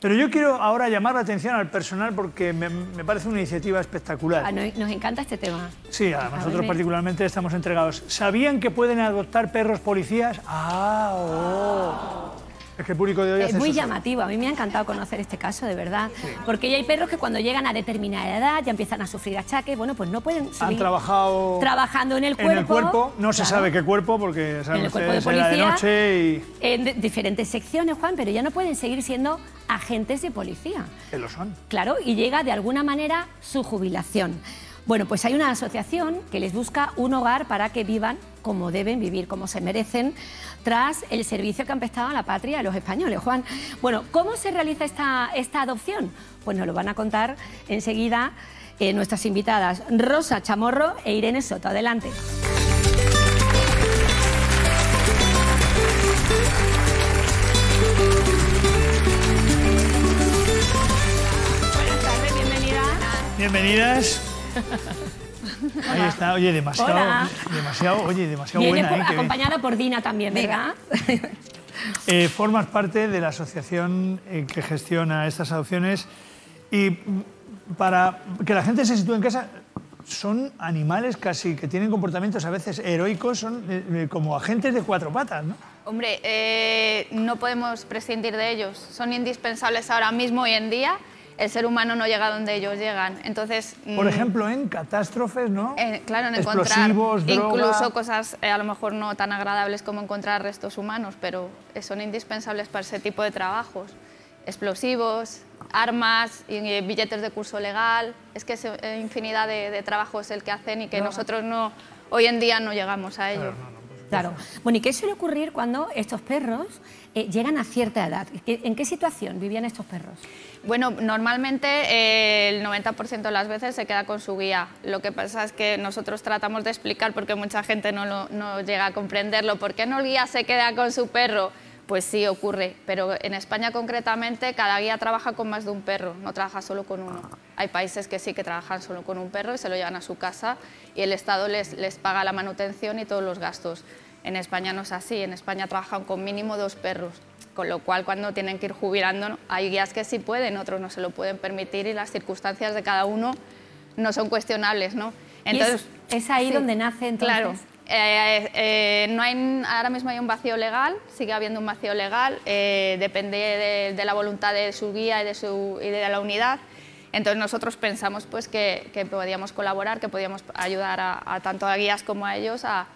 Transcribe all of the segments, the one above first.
Pero yo quiero ahora llamar la atención al personal porque me parece una iniciativa espectacular. Nos encanta este tema. Sí, además nosotros particularmente estamos entregados. ¿Sabían que pueden adoptar perros policías? ¡Ah! Oh. Es que el público de hoy es muy llamativo. A mí me ha encantado conocer este caso, de verdad. Sí. Porque ya hay perros que cuando llegan a determinada edad ya empiezan a sufrir achaques. Bueno, pues no pueden seguir. Han trabajado... Trabajando en el cuerpo. En el cuerpo. No se sabe qué cuerpo, porque saben ustedes, era de noche y... En diferentes secciones, Juan, pero ya no pueden seguir siendo agentes de policía. Que lo son. Claro, y llega de alguna manera su jubilación. Bueno, pues hay una asociación que les busca un hogar para que vivan como deben vivir, como se merecen, tras el servicio que han prestado a la patria de los españoles, Juan. Bueno, ¿cómo se realiza esta adopción? Pues nos lo van a contar enseguida nuestras invitadas Rosa Chamorro e Irene Soto. Adelante. Buenas tardes, bienvenidas. Bienvenidas. Ahí está, oye, demasiado buena. Vienes acompañada por Dina también, ¿verdad? Formas parte de la asociación que gestiona estas adopciones y para que la gente se sitúe en casa, son animales casi que tienen comportamientos a veces heroicos, son como agentes de cuatro patas, ¿no? Hombre, no podemos prescindir de ellos, son indispensables ahora mismo, hoy en día. El ser humano no llega donde ellos llegan, entonces... Por ejemplo, en catástrofes, ¿no? Claro, en encontrar incluso cosas a lo mejor no tan agradables como encontrar restos humanos, pero son indispensables para ese tipo de trabajos. Explosivos, armas, y billetes de curso legal... Es que es infinidad de trabajos el que hacen y que nosotros no, hoy en día no llegamos a ello. Claro. Bueno, ¿y qué suele ocurrir cuando estos perros llegan a cierta edad? ¿En qué situación vivían estos perros? Bueno, normalmente el 90% de las veces se queda con su guía. Lo que pasa es que nosotros tratamos de explicar, porque mucha gente no llega a comprenderlo, ¿por qué no el guía se queda con su perro? Pues sí, ocurre, pero en España concretamente cada guía trabaja con más de un perro, no trabaja solo con uno. Hay países que sí que trabajan solo con un perro y se lo llevan a su casa y el Estado les paga la manutención y todos los gastos. En España no es así, en España trabajan con mínimo dos perros, con lo cual cuando tienen que ir jubilando hay guías que sí pueden, otros no se lo pueden permitir y las circunstancias de cada uno no son cuestionables, ¿no? Entonces, ¿es ahí donde nace entonces? Claro. Ahora mismo hay un vacío legal, sigue habiendo un vacío legal, depende de la voluntad de su guía y de la unidad. Entonces nosotros pensamos pues, que podíamos colaborar, que podíamos ayudar a tanto a guías como a ellos a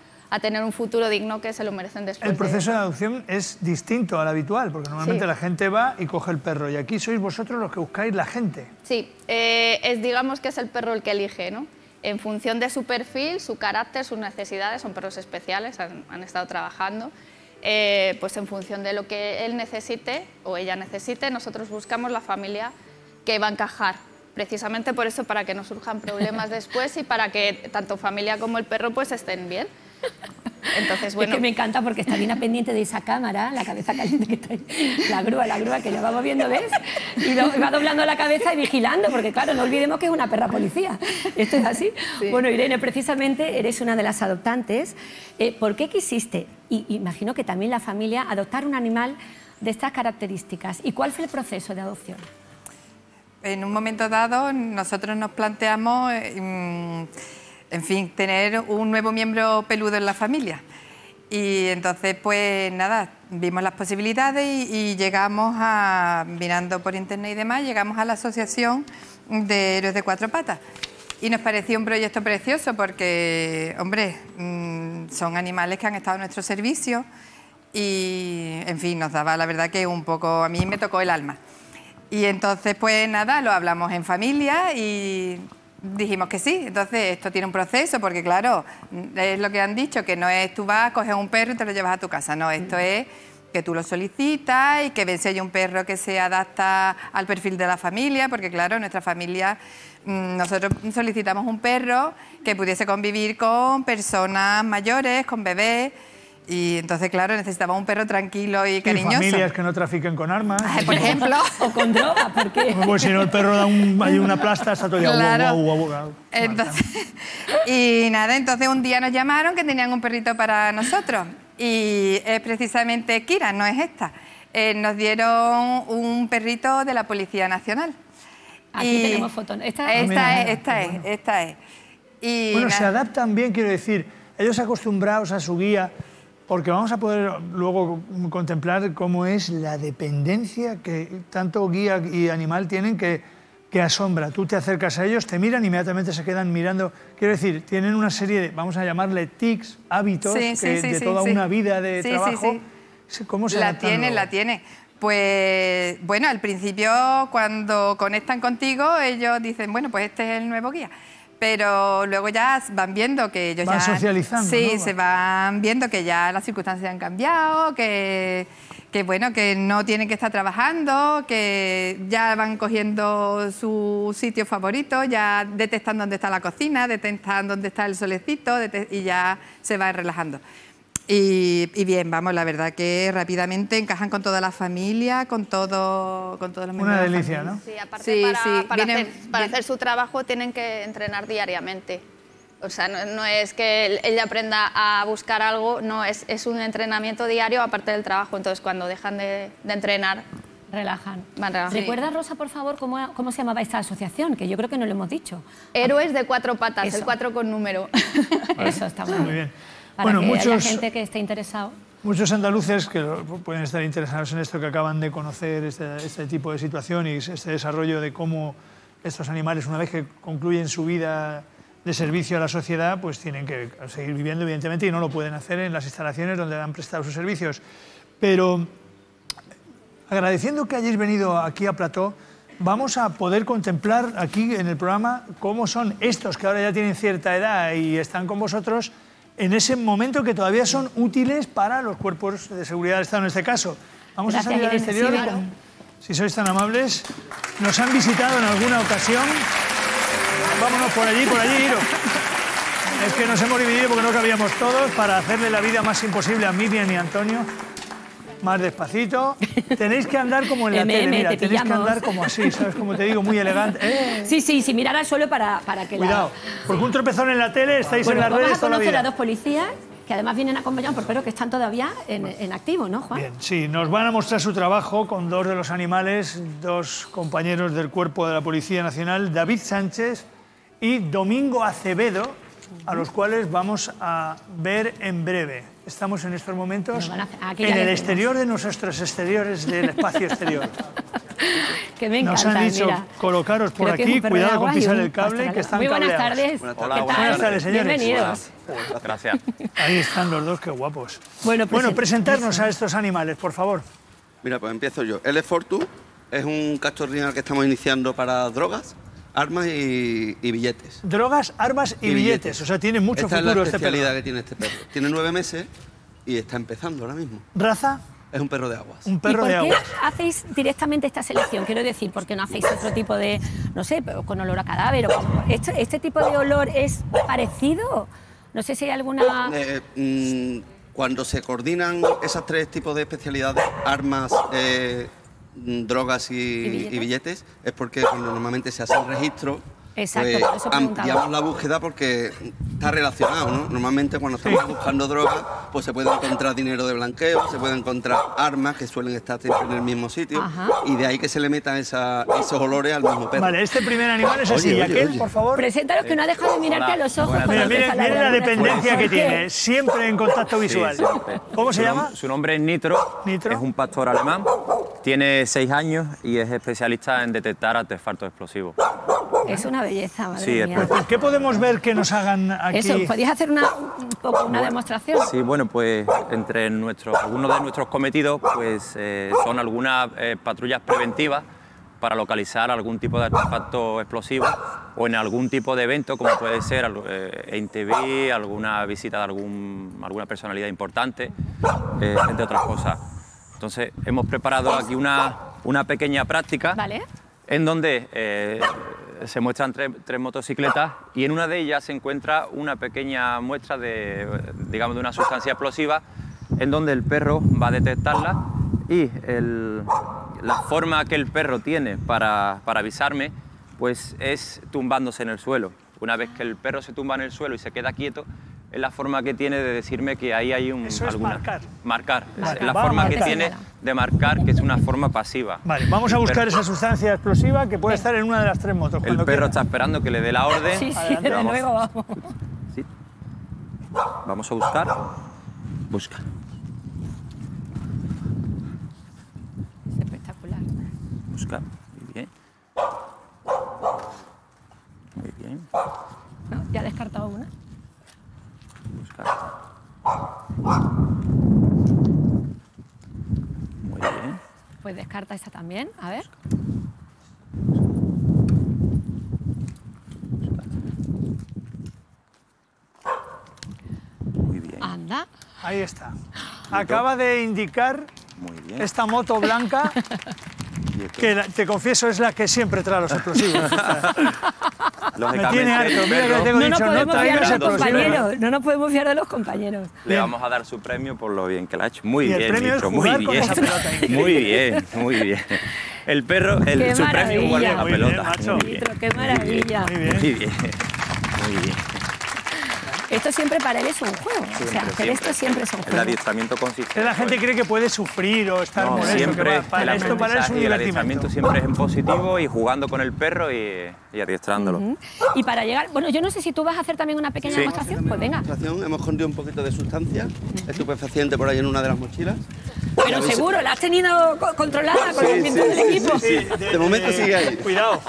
tener un futuro digno que se lo merecen después. El proceso de adopción es distinto al habitual, porque normalmente la gente va y coge el perro, y aquí sois vosotros los que buscáis la gente. Sí, digamos que es el perro el que elige, ¿no? En función de su perfil, su carácter, sus necesidades, son perros especiales, han estado trabajando, pues en función de lo que él necesite o ella necesite, nosotros buscamos la familia que va a encajar, precisamente por eso, para que no surjan problemas después y para que tanto familia como el perro pues estén bien. Entonces, bueno. Es que me encanta porque está bien pendiente de esa cámara, la cabeza caliente que está ahí, la grúa que la va moviendo, ¿ves? Y va doblando la cabeza y vigilando, porque claro, no olvidemos que es una perra policía. Esto es así. Sí. Bueno, Irene, precisamente eres una de las adoptantes. ¿Por qué quisiste, y imagino que también la familia, adoptar un animal de estas características? ¿Y cuál fue el proceso de adopción? En un momento dado, nosotros nos planteamos... en fin, tener un nuevo miembro peludo en la familia. Y entonces, pues nada, vimos las posibilidades y llegamos a, mirando por internet y demás, llegamos a la asociación de Héroes de Cuatro Patas. Y nos pareció un proyecto precioso porque, hombre, son animales que han estado a nuestro servicio y, en fin, nos daba la verdad que un poco, a mí me tocó el alma. Y entonces, pues nada, lo hablamos en familia y... dijimos que sí, entonces esto tiene un proceso porque claro, es lo que han dicho, que no es tú vas, coges un perro y te lo llevas a tu casa, no, esto es que tú lo solicitas y que ven si hay un perro que se adapta al perfil de la familia, porque claro, nuestra familia, nosotros solicitamos un perro que pudiese convivir con personas mayores, con bebés. Y entonces, claro, necesitaba un perro tranquilo y cariñoso. Y familias que no trafiquen con armas. Por ejemplo. O con drogas, ¿por qué? Pues si no, el perro da una plasta, está todo claro. Y nada, entonces un día nos llamaron que tenían un perrito para nosotros. Y es precisamente Kira, no es esta. nos dieron un perrito de la Policía Nacional. Aquí tenemos fotos. Esta es. Y bueno, se adaptan bien, quiero decir, ellos acostumbrados a su guía, porque vamos a poder luego contemplar cómo es la dependencia que tanto guía y animal tienen que asombra. Tú te acercas a ellos, te miran, inmediatamente se quedan mirando. Quiero decir, tienen una serie de, vamos a llamarle tics, hábitos, de toda una vida de trabajo. ¿Cómo se adaptan luego? La tienen. Pues bueno, al principio cuando conectan contigo ellos dicen, bueno, pues este es el nuevo guía. Pero luego ya van viendo que ellos van socializando. Sí, ¿no? Se van viendo que ya las circunstancias han cambiado, que bueno, que no tienen que estar trabajando, que ya van cogiendo su sitio favorito, ya detectan dónde está la cocina, detectan dónde está el solecito y ya se van relajando. Y bien, vamos, la verdad que rápidamente encajan con toda la familia, con todos los miembros. Una delicia, ¿no? Sí, aparte para hacer su trabajo tienen que entrenar diariamente. O sea, no es que él aprenda a buscar algo, no, es un entrenamiento diario aparte del trabajo. Entonces, cuando dejan de entrenar, relajan. Van relajando. ¿Recuerda, Rosa, por favor, cómo se llamaba esta asociación? Que yo creo que no lo hemos dicho. Héroes de Cuatro Patas, eso. El 4 con número. Vale. Eso está muy bien. Para bueno, mucha gente que esté interesado. Muchos andaluces que pueden estar interesados en esto, que acaban de conocer este tipo de situación y este desarrollo de cómo estos animales, una vez que concluyen su vida de servicio a la sociedad, pues tienen que seguir viviendo, evidentemente, y no lo pueden hacer en las instalaciones donde han prestado sus servicios. Pero agradeciendo que hayáis venido aquí a Plató, vamos a poder contemplar aquí en el programa cómo son estos que ahora ya tienen cierta edad y están con vosotros en ese momento que todavía son útiles para los cuerpos de seguridad del Estado en este caso. Vamos a salir al exterior, si sois tan amables. Nos han visitado en alguna ocasión. Vámonos por allí, Iro. Es que nos hemos dividido porque no cabíamos todos para hacerle la vida más imposible a Miriam y Antonio. Más despacito. Tenéis que andar como en la tele, mira, tenéis que andar como así, ¿sabes? Como te digo, muy elegante. Sí, mirar al suelo para que... Cuidado, porque un tropezón en la tele, estáis en las redes toda la vida. Vamos a conocer a dos policías que además vienen acompañados por perros que están todavía en activo, ¿no, Juan? Bien, sí, nos van a mostrar su trabajo con dos de los animales, dos compañeros del cuerpo de la Policía Nacional, David Sánchez y Domingo Acevedo, a los cuales vamos a ver en breve. Estamos en estos momentos en el exterior de nuestros exteriores del espacio exterior. Que me encanta, nos han dicho, mira, colocaros por aquí, cuidado con pisar el cable, que están cableados. Muy buenas tardes. Buenas tardes, señores. Bienvenidos. Gracias. Ahí están los dos, qué guapos. Bueno, presentarnos a estos animales, por favor. Mira, pues empiezo yo. Él es Fortu, es un cachorrino que estamos iniciando para drogas, armas y billetes. Drogas, armas y billetes. O sea, tiene mucho futuro este perro. Esta es la especialidad que tiene este perro. Tiene 9 meses y está empezando ahora mismo. ¿Raza? Es un perro de aguas. Un perro de aguas. ¿Por qué hacéis directamente esta selección? Quiero decir, ¿por qué no hacéis otro tipo de, no sé, con olor a cadáver? ¿Este tipo de olor es parecido? No sé si hay alguna... cuando se coordinan esos tres tipos de especialidades, armas... drogas y billetes, es porque cuando normalmente se hace el registro, pues, ampliamos la búsqueda porque está relacionado, ¿no? Normalmente cuando estamos buscando drogas, pues se puede encontrar dinero de blanqueo, se puede encontrar armas que suelen estar en el mismo sitio. Ajá. Y de ahí que se le metan esos olores al mismo perro. Vale, este primer animal es así. Aquel, por favor. Preséntalos, que no ha dejado de mirarte a los ojos. Miren la dependencia que tiene, siempre en contacto visual. Sí, ¿cómo se llama? Su nombre es Nitro. Nitro. Es un pastor alemán, tiene 6 años y es especialista en detectar artefactos explosivos. Es una belleza, madre mía. Pues, ¿qué podemos ver que nos hagan aquí? Eso, ¿podías hacer una demostración? Sí, bueno, pues entre algunos de nuestros cometidos pues son algunas patrullas preventivas para localizar algún tipo de artefacto explosivo o en algún tipo de evento, como puede ser en TV, alguna visita de alguna personalidad importante, entre otras cosas. Entonces, hemos preparado aquí una pequeña práctica, ¿vale?, en donde... se muestran tres motocicletas y en una de ellas se encuentra una pequeña muestra de una sustancia explosiva, en donde el perro va a detectarla y la forma que el perro tiene para avisarme pues es tumbándose en el suelo. Una vez que el perro se tumba en el suelo y se queda quieto, es la forma que tiene de decirme que ahí hay alguna... Eso es marcar. Marcar. Es la forma que tiene de marcar, que es una forma pasiva. Vale, vamos a buscar esa sustancia explosiva que puede estar en una de las tres motos. El perro quiera. Está esperando que le dé la orden. Sí, sí, adelante, de nuevo, vamos. ¿Sí? Vamos a buscar. Busca. Es espectacular. Busca. Muy bien. Muy bien. No, ya he descartado una. Busca. Muy bien. Pues descarta esta también, a ver. Muy bien. Anda. Ahí está. Acaba de indicar esta moto blanca, que te confieso es la que siempre trae los explosivos. Me tiene harto, mira que le tengo dicho, no traigas explosivos. No nos podemos fiar de los compañeros. Le vamos a dar su premio por lo bien que la ha hecho. Muy bien, Nitro, muy bien. Muy bien, muy bien. El perro, su premio es guardar la pelota. Nitro, qué maravilla. Muy bien. Muy bien. Esto siempre para él es un juego. Siempre, o sea, hacer esto siempre es un juego. El adiestramiento consiste... La gente cree que puede sufrir o estar molesto. Siempre para él es un divertimento. El adiestramiento siempre es en positivo y jugando con el perro y adiestrándolo. Y para llegar... Bueno, yo no sé si tú vas a hacer también una pequeña demostración. Pues venga. Hemos escondido un poquito de sustancia estupefaciente por ahí en una de las mochilas. Pero seguro, la has tenido controlada con el movimiento del equipo. De momento sigue ahí. Cuidado.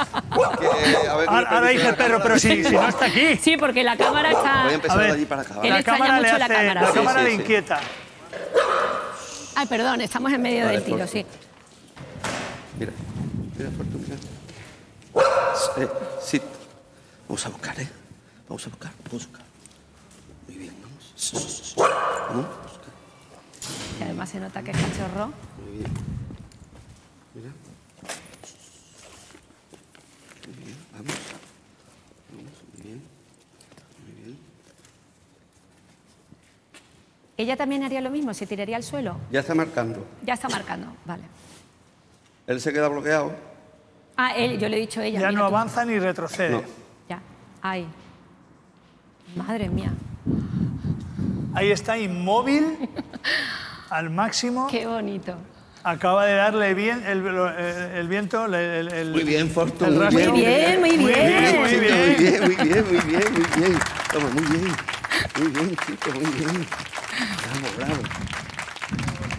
Ahora dice el perro, pero si no está aquí. Sí, porque la cámara está... A ver, para la cámara le hace, la cámara le inquieta. Ay, perdón, estamos en medio del tiro, sí. Mira, mira, Fortu, mira. Sí. Vamos a buscar, ¿eh? Vamos a buscar, Muy bien, vamos. Y además se nota que es cachorro. Muy bien. Mira. Muy bien, vamos. Muy bien. ¿Ella también haría lo mismo? ¿Se tiraría al suelo? Ya está marcando. Ya está marcando, vale. Él se queda bloqueado. Ah, él, yo le he dicho a ella. Ya no avanza ni retrocede. No. Ya, ay. Madre mía. Ahí está inmóvil, al máximo. Qué bonito. Acaba de darle bien el viento, muy bien, Fortu. Muy bien. Toma, muy bien. Bravo.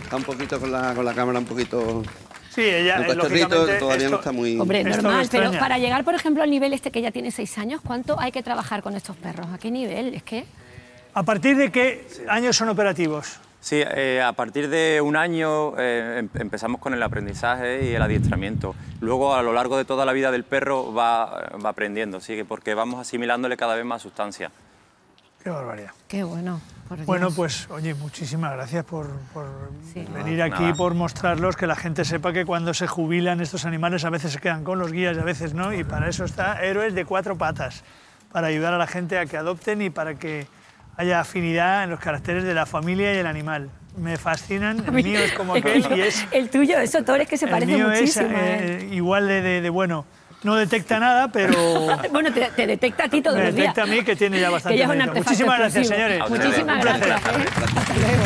Está un poquito con la cámara, un poquito... Sí, ella, lógicamente... Todavía no está muy... Hombre, normal, pero para llegar, por ejemplo, al nivel este que ya tiene 6 años, ¿cuánto hay que trabajar con estos perros? ¿A qué nivel? Es que... ¿A partir de qué años son operativos? Sí, a partir de 1 año empezamos con el aprendizaje y el adiestramiento. Luego, a lo largo de toda la vida del perro va aprendiendo, ¿sí? Porque vamos asimilándole cada vez más sustancia. Qué barbaridad. Qué bueno. Bueno, pues, oye, muchísimas gracias por venir aquí, por mostrarlos, que la gente sepa que cuando se jubilan estos animales a veces se quedan con los guías y a veces no, y para eso está Héroes de Cuatro Patas, para ayudar a la gente a que adopten y para que haya afinidad en los caracteres de la familia y el animal. Me fascinan, el mío es como aquel y es... El tuyo, eso, Torres, que se parece muchísimo. El mío es igual de bueno... No detecta nada, pero... Bueno, te detecta a ti todos los días. Me detecta a mí, que tiene ya bastante miedo. Muchísimas gracias, señores. Muchísimas gracias. Hasta luego.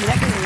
Mira que...